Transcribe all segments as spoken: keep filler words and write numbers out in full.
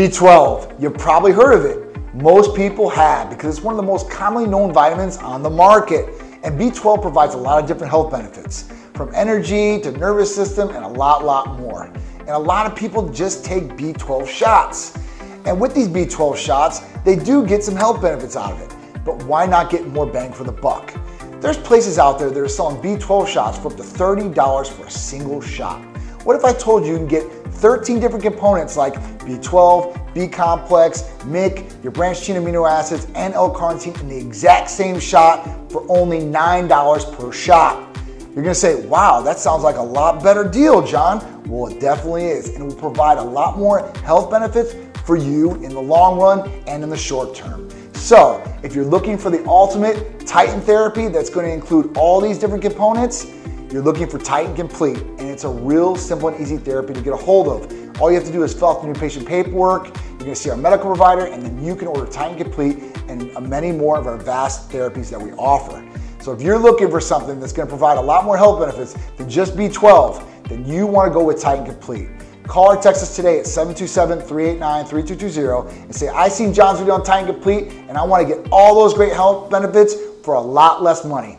B twelve, you've probably heard of it. Most people have because it's one of the most commonly known vitamins on the market. And B twelve provides a lot of different health benefits, from energy to nervous system and a lot, lot more. And a lot of people just take B twelve shots. And with these B twelve shots, they do get some health benefits out of it. But why not get more bang for the buck? There's places out there that are selling B twelve shots for up to thirty dollars for a single shot. What if I told you you can get thirteen different components like B twelve, B-Complex, M I C, your branched chain amino acids, and L-Carnitine in the exact same shot for only nine dollars per shot? You're gonna say, wow, that sounds like a lot better deal, John. Well, it definitely is, and it will provide a lot more health benefits for you in the long run and in the short term. So, if you're looking for the ultimate Titan therapy that's gonna include all these different components, you're looking for Titan Complete, and it's a real simple and easy therapy to get a hold of. All you have to do is fill out the new patient paperwork, you're gonna see our medical provider, and then you can order Titan Complete and many more of our vast therapies that we offer. So if you're looking for something that's gonna provide a lot more health benefits than just B twelve, then you wanna go with Titan Complete. Call or text us today at seven two seven, three eight nine, three two two zero and say, I seen John's video on Titan Complete and I wanna get all those great health benefits for a lot less money.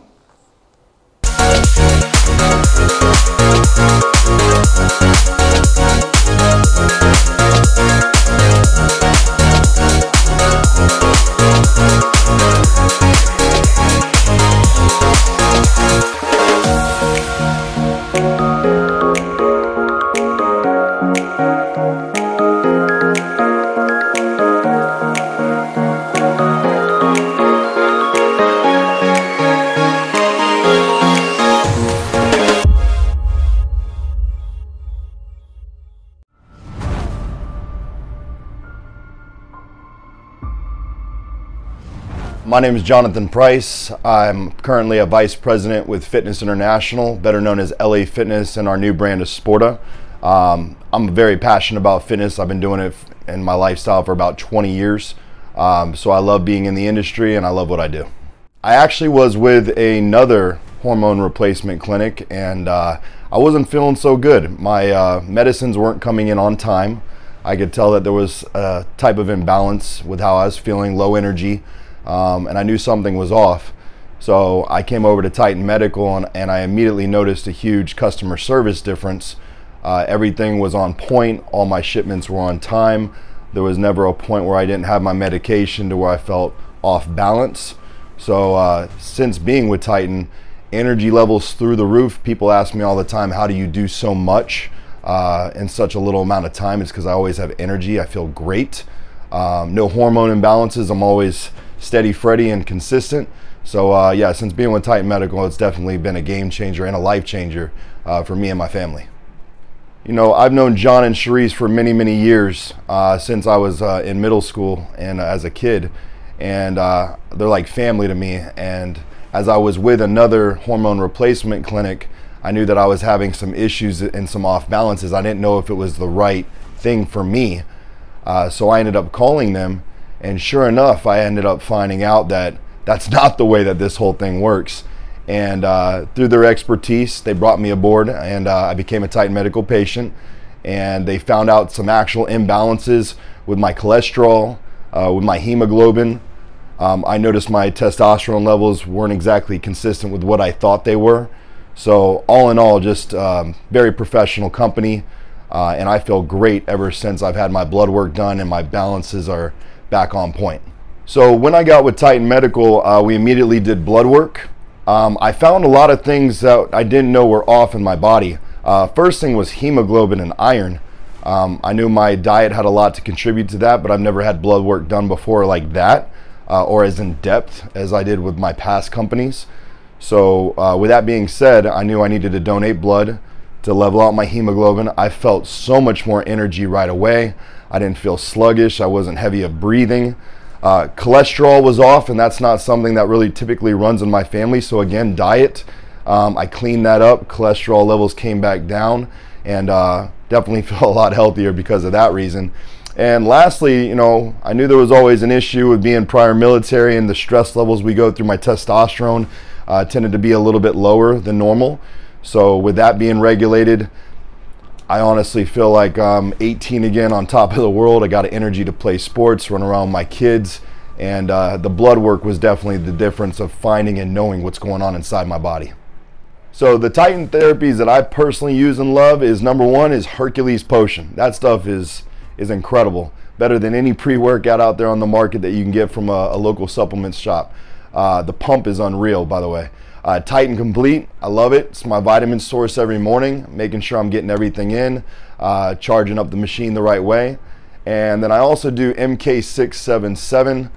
My name is Jonathan Price. I'm currently a vice president with Fitness International, better known as L A Fitness, and our new brand is Sporta. Um, I'm very passionate about fitness. I've been doing it in my lifestyle for about twenty years. Um, so I love being in the industry and I love what I do. I actually was with another hormone replacement clinic and uh, I wasn't feeling so good. My uh, medicines weren't coming in on time. I could tell that there was a type of imbalance with how I was feeling, low energy. Um, and I knew something was off. So I came over to Titan Medical and, and I immediately noticed a huge customer service difference. Uh, everything was on point, all my shipments were on time. There was never a point where I didn't have my medication to where I felt off balance. So uh, since being with Titan, energy levels through the roof. People ask me all the time, how do you do so much uh, in such a little amount of time? It's because I always have energy, I feel great. Um, no hormone imbalances, I'm always steady Freddy and consistent. So uh, yeah, since being with Titan Medical, it's definitely been a game changer and a life changer uh, for me and my family. You know, I've known John and Charisse for many, many years uh, since I was uh, in middle school and uh, as a kid. And uh, they're like family to me. And as I was with another hormone replacement clinic, I knew that I was having some issues and some off balances. I didn't know if it was the right thing for me. Uh, so I ended up calling them. And sure enough, I ended up finding out that that's not the way that this whole thing works. And uh, through their expertise, they brought me aboard and uh, I became a Titan Medical patient. And they found out some actual imbalances with my cholesterol, uh, with my hemoglobin. Um, I noticed my testosterone levels weren't exactly consistent with what I thought they were. So all in all, just um, very professional company. Uh, and I feel great ever since I've had my blood work done and my balances are back on point. So when I got with Titan Medical, uh, we immediately did blood work. Um, I found a lot of things that I didn't know were off in my body. Uh, first thing was hemoglobin and iron. Um, I knew my diet had a lot to contribute to that, but I've never had blood work done before like that, uh, or as in depth as I did with my past companies. So uh, with that being said, I knew I needed to donate blood to level out my hemoglobin. I felt so much more energy right away. I didn't feel sluggish. I wasn't heavy of breathing. Uh, cholesterol was off, and that's not something that really typically runs in my family. So again, diet, um, I cleaned that up. Cholesterol levels came back down and uh, definitely felt a lot healthier because of that reason. And lastly, you know, I knew there was always an issue with being prior military and the stress levels we go through. My testosterone uh, tended to be a little bit lower than normal. So with that being regulated, I honestly feel like I'm eighteen again, on top of the world. I got energy to play sports, run around with my kids, and uh, the blood work was definitely the difference of finding and knowing what's going on inside my body. So the Titan therapies that I personally use and love is, number one is Hercules Potion. That stuff is, is incredible. Better than any pre-workout out there on the market that you can get from a, a local supplement shop. Uh, the pump is unreal, by the way. Uh, Titan Complete, I love it. It's my vitamin source every morning, making sure I'm getting everything in, uh, charging up the machine the right way. And then I also do M K six seven seven.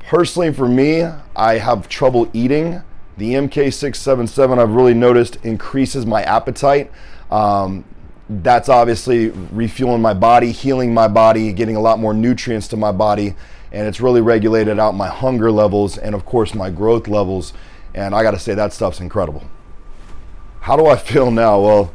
Personally, for me, I have trouble eating. The M K six seven seven, I've really noticed, increases my appetite. Um, that's obviously refueling my body, healing my body, getting a lot more nutrients to my body, and it's really regulated out my hunger levels and of course my growth levels. And I gotta say, that stuff's incredible. How do I feel now? Well,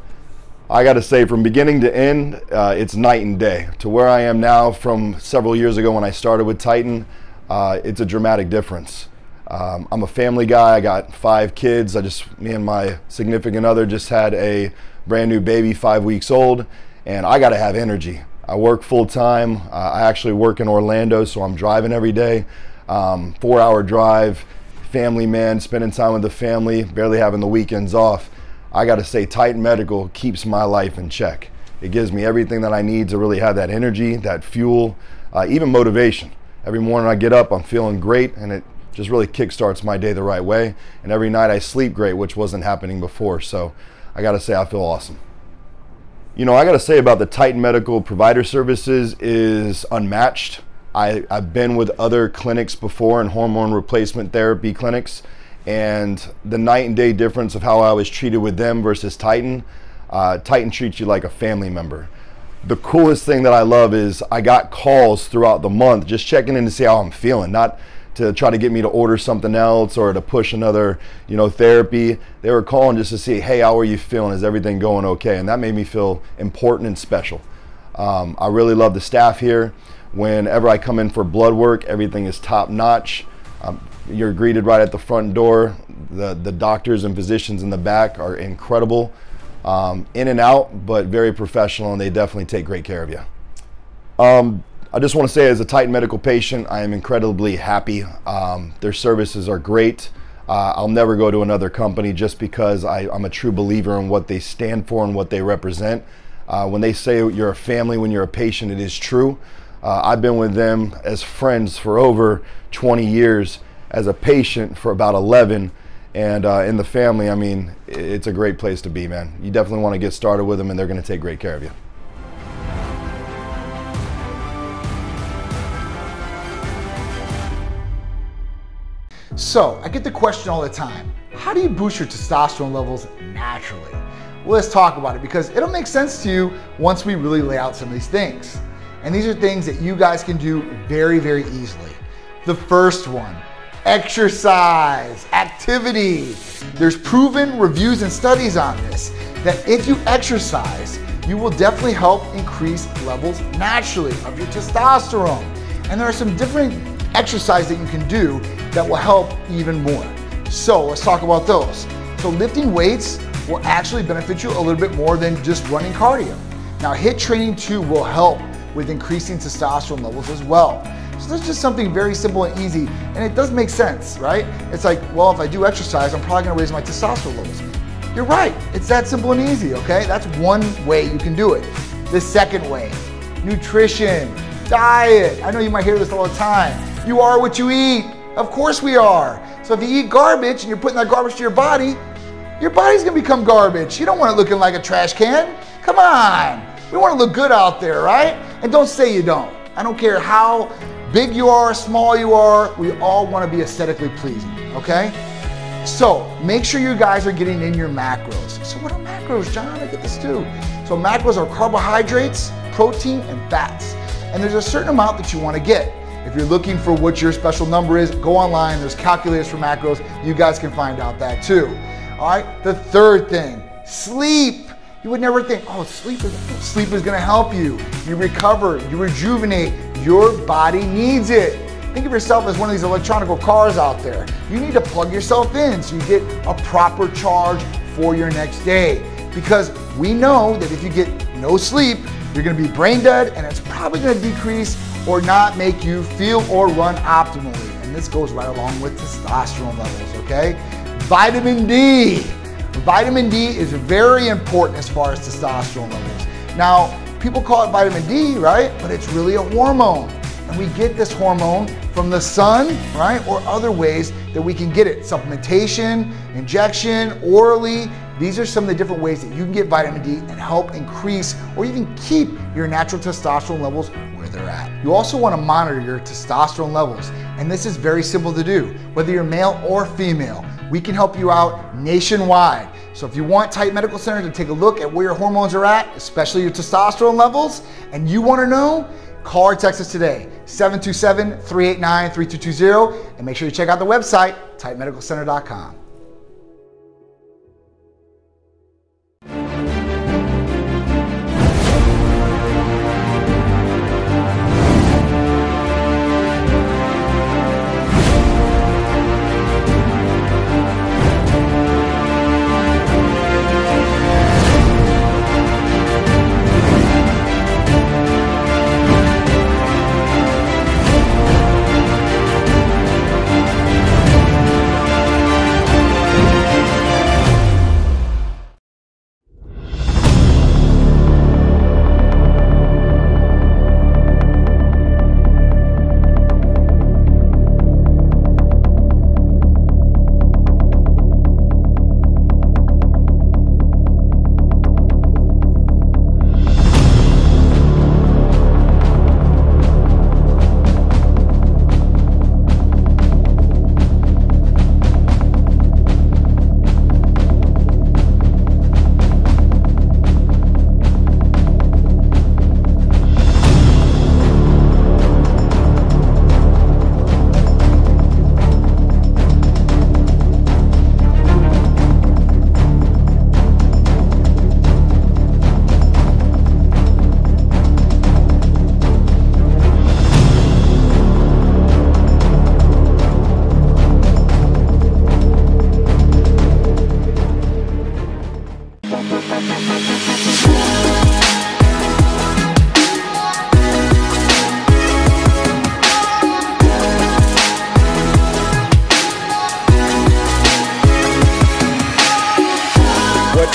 I gotta say, from beginning to end, uh, it's night and day. To where I am now from several years ago when I started with Titan, uh, it's a dramatic difference. Um, I'm a family guy, I got five kids. I just, me and my significant other just had a brand new baby, five weeks old, and I gotta have energy. I work full time. Uh, I actually work in Orlando, so I'm driving every day. Um, four hour drive. Family man, spending time with the family, barely having the weekends off. I gotta say, Titan Medical keeps my life in check. It gives me everything that I need to really have that energy, that fuel, uh, even motivation. Every morning I get up, I'm feeling great, and it just really kickstarts my day the right way. And every night I sleep great, which wasn't happening before. So I gotta say, I feel awesome. You know, I gotta say about the Titan Medical provider services is unmatched. I, I've been with other clinics before, in hormone replacement therapy clinics, and the night and day difference of how I was treated with them versus Titan. Uh, Titan treats you like a family member. The coolest thing that I love is I got calls throughout the month just checking in to see how I'm feeling, not to try to get me to order something else or to push another, you know, therapy. They were calling just to see, hey, how are you feeling? Is everything going okay? And that made me feel important and special. Um, I really love the staff here. Whenever I come in for blood work, everything is top notch. Um, you're greeted right at the front door. The, the doctors and physicians in the back are incredible. Um, in and out, but very professional, and they definitely take great care of you. Um, I just want to say, as a Titan Medical patient, I am incredibly happy. Um, their services are great. Uh, I'll never go to another company just because I, I'm a true believer in what they stand for and what they represent. Uh, when they say you're a family, when you're a patient, it is true. Uh, I've been with them as friends for over twenty years, as a patient for about eleven, and uh, in the family, I mean, it's a great place to be, man. You definitely want to get started with them, and they're going to take great care of you. So, I get the question all the time, how do you boost your testosterone levels naturally? Well, let's talk about it, because it'll make sense to you once we really lay out some of these things. And these are things that you guys can do very, very easily. The first one, exercise, activity. There's proven reviews and studies on this, that if you exercise, you will definitely help increase levels naturally of your testosterone. And there are some different exercises that you can do that will help even more. So let's talk about those. So lifting weights will actually benefit you a little bit more than just running cardio. Now, HIIT training too will help with increasing testosterone levels as well. So that's just something very simple and easy, and it does make sense, right? It's like, well, if I do exercise, I'm probably gonna raise my testosterone levels. You're right, it's that simple and easy, okay? That's one way you can do it. The second way, nutrition, diet. I know you might hear this all the time. You are what you eat. Of course we are. So if you eat garbage and you're putting that garbage to your body, your body's gonna become garbage. You don't want it looking like a trash can. Come on. We want to look good out there, right? And don't say you don't. I don't care how big you are, small you are, we all want to be aesthetically pleasing, okay? So make sure you guys are getting in your macros. So what are macros, John? I get this too. So macros are carbohydrates, protein, and fats. And there's a certain amount that you want to get. If you're looking for what your special number is, go online. There's calculators for macros. You guys can find out that too. All right, the third thing, sleep. You would never think, oh, sleep is, sleep is gonna help you. You recover, you rejuvenate, your body needs it. Think of yourself as one of these electronic cars out there. You need to plug yourself in so you get a proper charge for your next day. Because we know that if you get no sleep, you're gonna be brain dead, and it's probably gonna decrease or not make you feel or run optimally. And this goes right along with testosterone levels, okay? Vitamin D. Vitamin D is very important as far as testosterone levels. Now, people call it vitamin D, right? But it's really a hormone. And we get this hormone from the sun, right? Or other ways that we can get it. Supplementation, injection, orally. These are some of the different ways that you can get vitamin D and help increase or even keep your natural testosterone levels where they're at. You also want to monitor your testosterone levels. And this is very simple to do, whether you're male or female. We can help you out nationwide. So if you want Titan Medical Center to take a look at where your hormones are at, especially your testosterone levels, and you want to know, call or text us today, seven two seven, three eight nine, three two two zero, and make sure you check out the website, titan medical center dot com.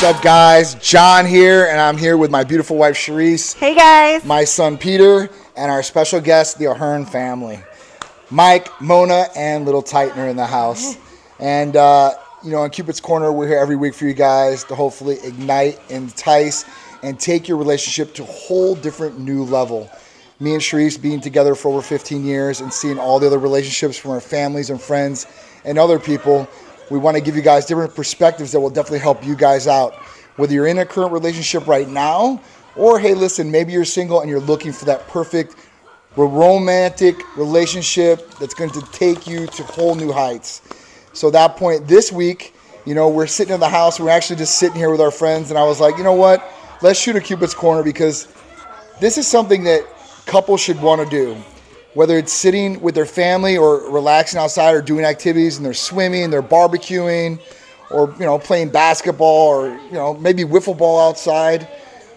What's up, guys? John here, and I'm here with my beautiful wife Charisse. Hey guys. My son Peter, and our special guest, the O'Hearn family. Mike, Mona, and little Tightener in the house. And uh, you know, on Cupid's Corner, we're here every week for you guys to hopefully ignite, entice, and take your relationship to a whole different new level. Me and Charisse being together for over fifteen years and seeing all the other relationships from our families and friends and other people. We want to give you guys different perspectives that will definitely help you guys out. Whether you're in a current relationship right now, or hey, listen, maybe you're single and you're looking for that perfect romantic relationship that's going to take you to whole new heights. So at that point this week, you know, we're sitting in the house. We're actually just sitting here with our friends. And I was like, you know what? Let's shoot a Cupid's Corner, because this is something that couples should want to do. Whether it's sitting with their family or relaxing outside or doing activities, and they're swimming, they're barbecuing, or, you know, playing basketball, or, you know, maybe wiffle ball outside,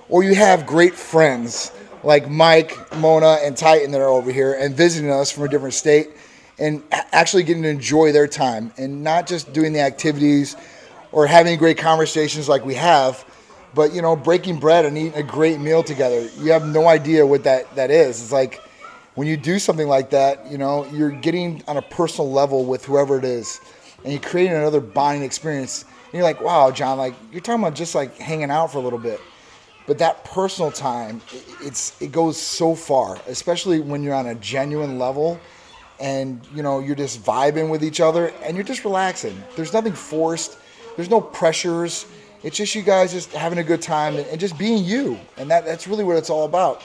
or you have great friends like Mike, Mona, and Titan that are over here and visiting us from a different state and actually getting to enjoy their time and not just doing the activities or having great conversations like we have, but, you know, breaking bread and eating a great meal together. You have no idea what that, that is. It's like, when you do something like that, you know, you're getting on a personal level with whoever it is, and you're creating another bonding experience. And you're like, wow, John, like, you're talking about just like hanging out for a little bit. But that personal time, it's it goes so far, especially when you're on a genuine level and, you know, you're just vibing with each other and you're just relaxing. There's nothing forced. There's no pressures. It's just you guys just having a good time and just being you. And that that's really what it's all about.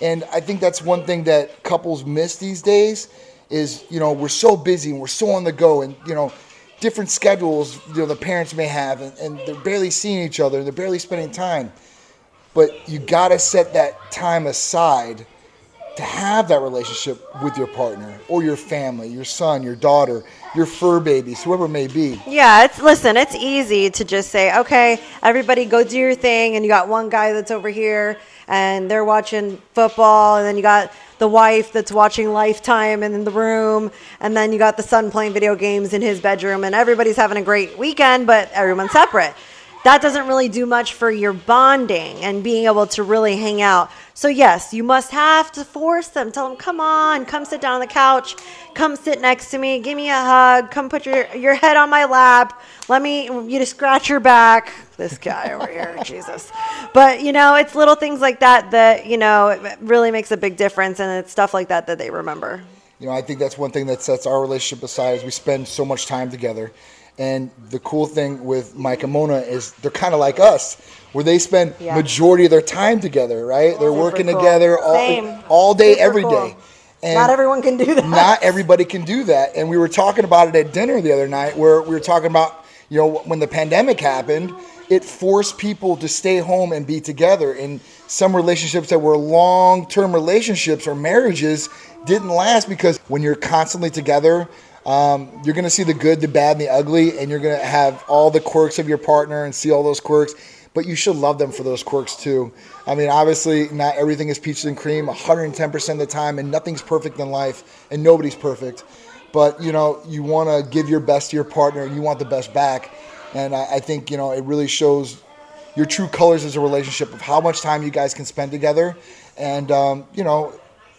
And I think that's one thing that couples miss these days is, you know, we're so busy and we're so on the go, and, you know, different schedules, you know, the parents may have, and, and they're barely seeing each other. They're barely spending time. But you got to set that time aside to have that relationship with your partner or your family, your son, your daughter, your fur babies, whoever it may be. Yeah, it's, listen, it's easy to just say, okay, everybody go do your thing, and you got one guy that's over here and they're watching football, and then you got the wife that's watching Lifetime in the room, and then you got the son playing video games in his bedroom, and everybody's having a great weekend, but everyone's separate. That doesn't really do much for your bonding and being able to really hang out. So yes, you must have to force them. Tell them, come on, come sit down on the couch. Come sit next to me. Give me a hug. Come put your, your head on my lap. Let me, you to scratch your back. This guy over here, Jesus. But, you know, it's little things like that that, you know, it really makes a big difference. And it's stuff like that that they remember. You know, I think that's one thing that sets our relationship aside is we spend so much time together. And the cool thing with Mike and Mona is they're kind of like us, where they spend yeah. majority of their time together, right? They're Super working cool. together all, all day, Super every cool. day. And not everyone can do that. Not everybody can do that. And we were talking about it at dinner the other night, where we were talking about, you know, when the pandemic happened, it forced people to stay home and be together. And some relationships that were long-term relationships or marriages didn't last, because when you're constantly together, Um, you're going to see the good, the bad, and the ugly, and you're going to have all the quirks of your partner and see all those quirks, but you should love them for those quirks too. I mean, obviously not everything is peaches and cream one hundred ten percent of the time, and nothing's perfect in life, and nobody's perfect, but you know, you want to give your best to your partner, you want the best back, and I, I think, you know, it really shows your true colors as a relationship of how much time you guys can spend together, and um, you know,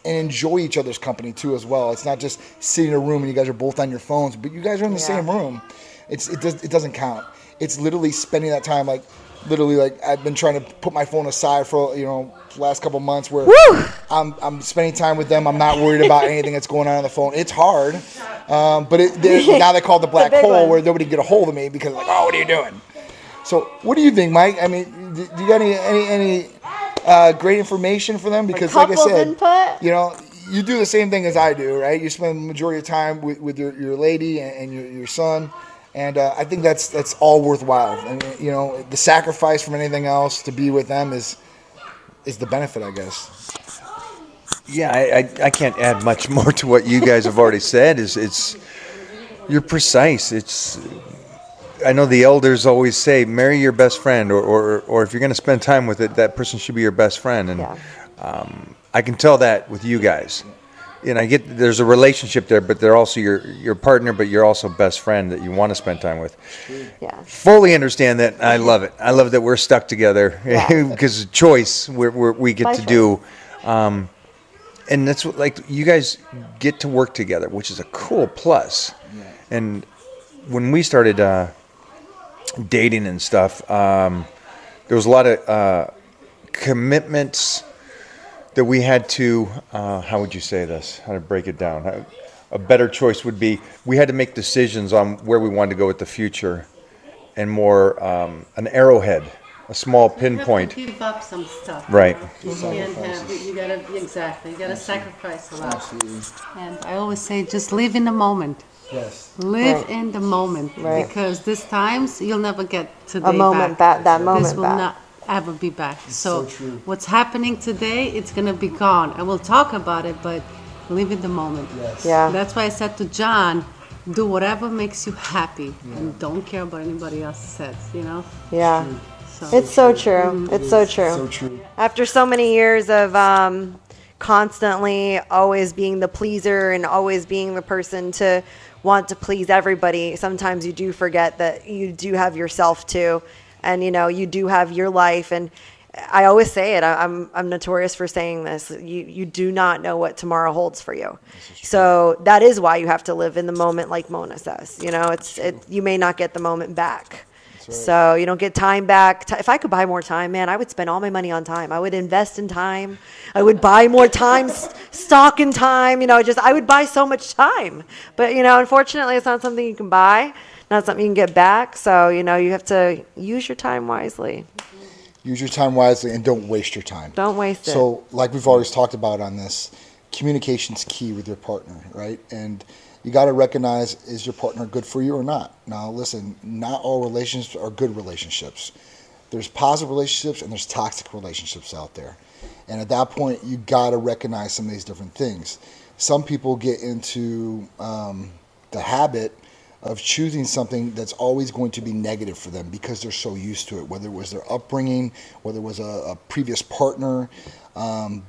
and enjoy each other's company too as well. It's not just sitting in a room and you guys are both on your phones, but you guys are in the yeah. same room. It's it, does, it doesn't count. It's literally spending that time, like literally, like I've been trying to put my phone aside for, you know, the last couple months, where Woo! I'm I'm spending time with them. I'm not worried about anything that's going on on the phone. It's hard, um, but it, they, now they call it the black the hole one. Where nobody can get a hold of me because like, oh, what are you doing? So what do you think, Mike? I mean, do you got any any any? Uh, great information for them, because like I said, input. you know, you do the same thing as I do, right? You spend the majority of time with, with your, your lady and, and your, your son. And uh, I think that's, that's all worthwhile. I mean, you know, the sacrifice from anything else to be with them is, is the benefit, I guess. Yeah. I, I, I can't add much more to what you guys have already said. Is it's, you're precise. It's, I know the elders always say, marry your best friend, or, or, or if you're going to spend time with it, that person should be your best friend. And yeah. um, I can tell that with you guys. And I get there's a relationship there, but they're also your, your partner, but you're also best friend that you want to spend time with. Yeah. Fully understand that. I love it. I love that we're stuck together because yeah. choice we're, we're, we get My to choice. do. Um, and that's what, like, you guys get to work together, which is a cool plus. Yeah. And when we started... Uh, dating and stuff, um, there was a lot of uh, commitments that we had to, uh, how would you say this, how to break it down, how, a better choice would be, we had to make decisions on where we wanted to go with the future, and more um, an arrowhead, a small pinpoint. You have to give up some stuff. Right. You, know? you can't have, you gotta, exactly, you got to sacrifice a lot. Absolutely. And I always say, just live in the moment. Yes. Live right. in the moment, right. because these times you'll never get today. A moment back. that that this moment. This will back. not ever be back. It's so so what's happening today, it's gonna be gone, and we'll talk about it. But live in the moment. Yes. Yeah. That's why I said to John, do whatever makes you happy, yeah. and don't care about anybody else says. You know. Yeah. So it's so true. Mm-hmm. It's, it's so true. So true. After so many years of. Um, constantly always being the pleaser and always being the person to want to please everybody, sometimes you do forget that you do have yourself too, and you know, you do have your life. And I always say it, I'm I'm notorious for saying this, you you do not know what tomorrow holds for you, so that is why you have to live in the moment, like Mona says. You know, it's it you may not get the moment back. Right. So you don't get time back. If I could buy more time, man, I would spend all my money on time. I would invest in time. I would buy more time, stock in time. You know, just I would buy so much time. But, you know, unfortunately, it's not something you can buy, not something you can get back. So, you know, you have to use your time wisely. Use your time wisely and don't waste your time. Don't waste it. So like we've always talked about on this, communication's key with your partner, right? And you got to recognize, is your partner good for you or not? Now, listen, not all relationships are good relationships. There's positive relationships and there's toxic relationships out there. And at that point, you got to recognize some of these different things. Some people get into um, the habit of choosing something that's always going to be negative for them because they're so used to it, whether it was their upbringing, whether it was a, a previous partner. Um,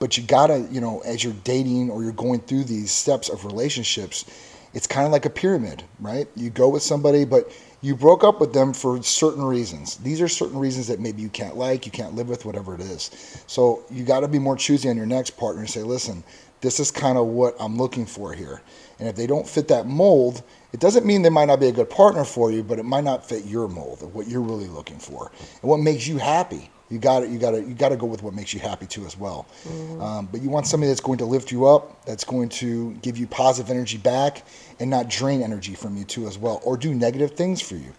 but you got to, you know, as you're dating or you're going through these steps of relationships, it's kind of like a pyramid, right? You go with somebody, but you broke up with them for certain reasons. These are certain reasons that maybe you can't like, you can't live with, whatever it is. So you got to be more choosy on your next partner and say, listen, this is kind of what I'm looking for here. And if they don't fit that mold, it doesn't mean they might not be a good partner for you, but it might not fit your mold of what you're really looking for and what makes you happy. You got to, you got to, you got to go with what makes you happy too as well. Mm-hmm. Um, but you want somebody that's going to lift you up, that's going to give you positive energy back and not drain energy from you too as well, or do negative things for you.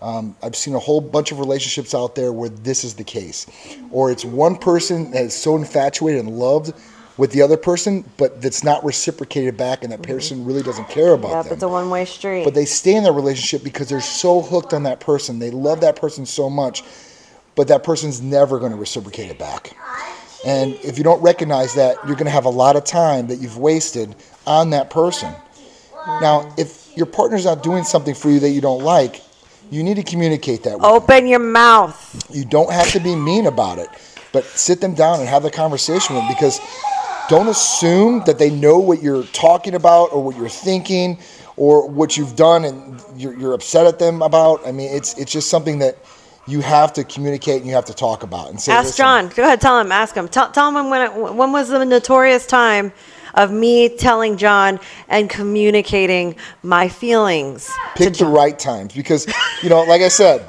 Um, I've seen a whole bunch of relationships out there where this is the case, or it's one person that is so infatuated and loved with the other person, but that's not reciprocated back, and that mm-hmm. person really doesn't care about yeah, them. It's a one-way street. But they stay in their relationship because they're so hooked on that person. They love that person so much, but that person's never going to reciprocate it back. And if you don't recognize that, you're going to have a lot of time that you've wasted on that person. Now, if your partner's not doing something for you that you don't like, you need to communicate that with them. Open your mouth. You don't have to be mean about it, but sit them down and have the conversation with them, because don't assume that they know what you're talking about or what you're thinking or what you've done and you're, you're upset at them about. I mean, it's it's just something that you have to communicate and you have to talk about. And say, ask John. Go ahead, tell him. Ask him. Tell, tell him when, it, when was the notorious time of me telling John and communicating my feelings. Pick the right times, because, you know, like I said,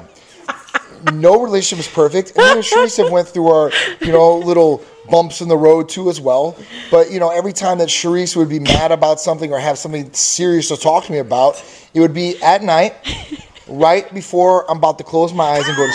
no relationship is perfect. And me and Charisse have went through our, you know, little bumps in the road too as well. But, you know, every time that Charisse would be mad about something or have something serious to talk to me about, it would be at night, right before I'm about to close my eyes and go to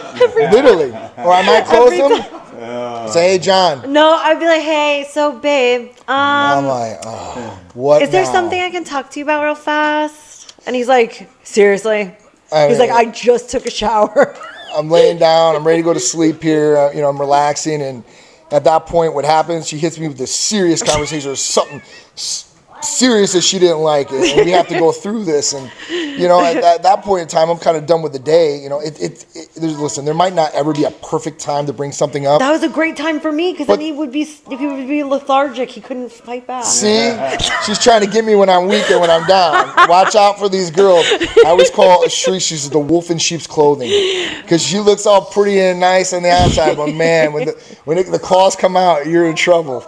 sleep. Literally. Or I might close them. Uh, Say, hey, John. No, I'd be like, hey, so, babe. Um, I'm like, oh, what Is there now? something I can talk to you about real fast? And he's like, seriously? I he's mean, like, I just took a shower. I'm laying down. I'm ready to go to sleep here. Uh, you know, I'm relaxing. And at that point, what happens? She hits me with this serious conversation or something serious that she didn't like. It. And we have to go through this. And, you know, at, at that point in time, I'm kind of done with the day. You know, it, it, it, there's, listen, there might not ever be a perfect time to bring something up. That was a great time for me, because then he would be he would be lethargic. He couldn't fight back. See? She's trying to get me when I'm weak and when I'm down. Watch out for these girls. I always call Charisse, she's the wolf in sheep's clothing, because she looks all pretty and nice on the outside. But, man, when the, when it, the claws come out, you're in trouble.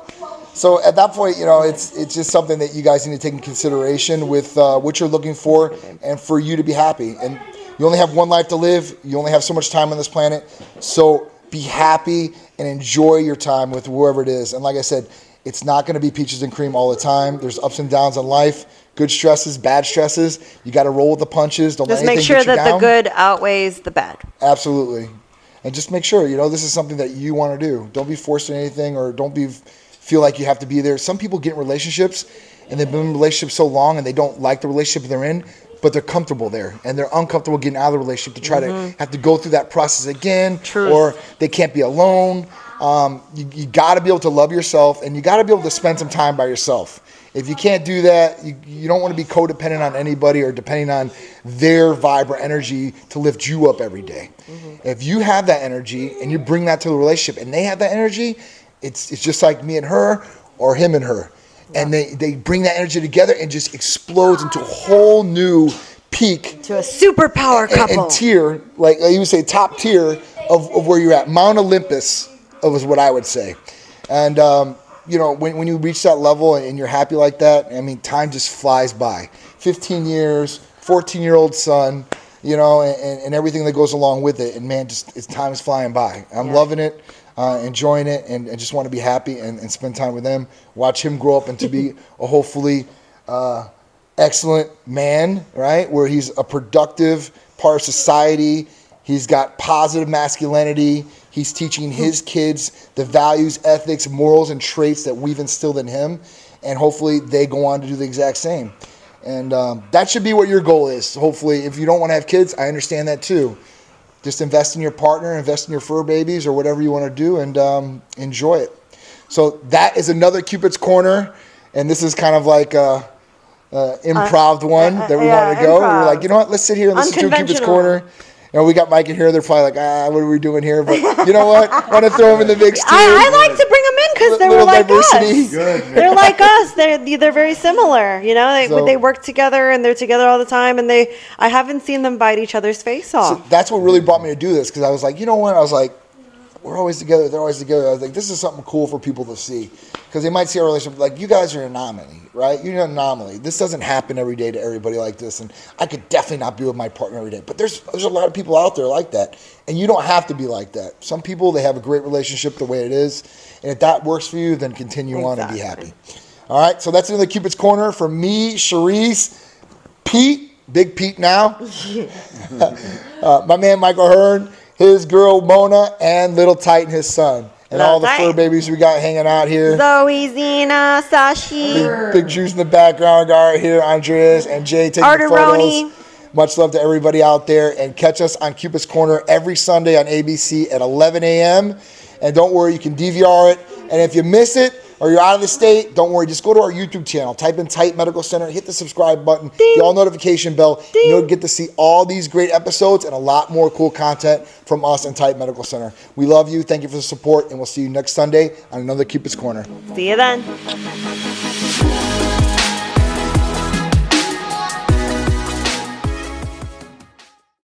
So at that point, you know, it's it's just something that you guys need to take in consideration with uh, what you're looking for, and for you to be happy. And you only have one life to live. You only have so much time on this planet. So be happy and enjoy your time with whoever it is. And like I said, it's not going to be peaches and cream all the time. There's ups and downs in life, good stresses, bad stresses. You got to roll with the punches. Don't just let anything get you down. Just make sure that the good outweighs the bad. Absolutely. And just make sure, you know, this is something that you want to do. Don't be forced to anything, or don't be... feel like you have to be there. Some people get in relationships and they've been in relationships so long and they don't like the relationship they're in, but they're comfortable there, and they're uncomfortable getting out of the relationship to try mm-hmm. to have to go through that process again. Truth. Or they can't be alone. Um, you you got to be able to love yourself, and you got to be able to spend some time by yourself. If you can't do that, you, you don't want to be codependent on anybody or depending on their vibe or energy to lift you up every day. Mm-hmm. If you have that energy and you bring that to the relationship and they have that energy, It's it's just like me and her, or him and her. Yeah. And they, they bring that energy together and just explodes into a whole new peak. To a superpower and, couple. And tier, like you would say, top tier of, of where you're at. Mount Olympus is what I would say. And, um, you know, when, when you reach that level and you're happy like that, I mean, time just flies by. fifteen years, fourteen-year-old son, you know, and, and everything that goes along with it. And, man, just it's, time is flying by. I'm yeah. loving it. Uh, enjoying it, and, and just want to be happy and, and spend time with them, watch him grow up and to be a hopefully uh, excellent man, right? Where he's a productive part of society. He's got positive masculinity. He's teaching his kids the values, ethics, morals, and traits that we've instilled in him. And hopefully they go on to do the exact same. And um, that should be what your goal is. Hopefully, if you don't want to have kids, I understand that too. just invest in your partner, invest in your fur babies or whatever you want to do, and um, enjoy it. So that is another Cupid's Corner, and this is kind of like a, a improv uh, one uh, that we yeah, wanted to go. We were like, you know what, let's sit here and listen to Cupid's Corner. You know, we got Mike in here. They're probably like, ah, what are we doing here? But you know what? I want to throw them in the mix too. I, I like to bring them in because they were like diversity. us. Good, they're like us. They're they're very similar. You know, they so, they work together and they're together all the time. And they, I haven't seen them bite each other's face off. So that's what really brought me to do this, because I was like, you know what? I was like, we're always together. They're always together. I was like, this is something cool for people to see, because they might see our relationship like, you guys are an anomaly, right? You're an anomaly. This doesn't happen every day to everybody like this, and I could definitely not be with my partner every day. But there's there's a lot of people out there like that, and you don't have to be like that. Some people, they have a great relationship the way it is, and if that works for you, then continue exactly. on and be happy. All right, so that's another Cupid's Corner for me, Charisse, Pete, Big Pete now, uh, my man Mike O'Hearn, his girl Mona, and little Titan, his son, and little all the Titan. Fur babies we got hanging out here. Zoe, Zina, Sashi. Big, big Jews in the background guard here. Andreas and Jay taking Arteroni. the photos. Much love to everybody out there, and catch us on Cupid's Corner every Sunday on A B C at eleven A M And don't worry, you can D V R it. And if you miss it, or you're out of the state, don't worry. Just go to our YouTube channel. Type in Titan Medical Center. Hit the subscribe button. Ding. The all notification bell. Ding. You'll get to see all these great episodes and a lot more cool content from us and Titan Medical Center. We love you. Thank you for the support, and we'll see you next Sunday on another Cupid's Corner. See you then.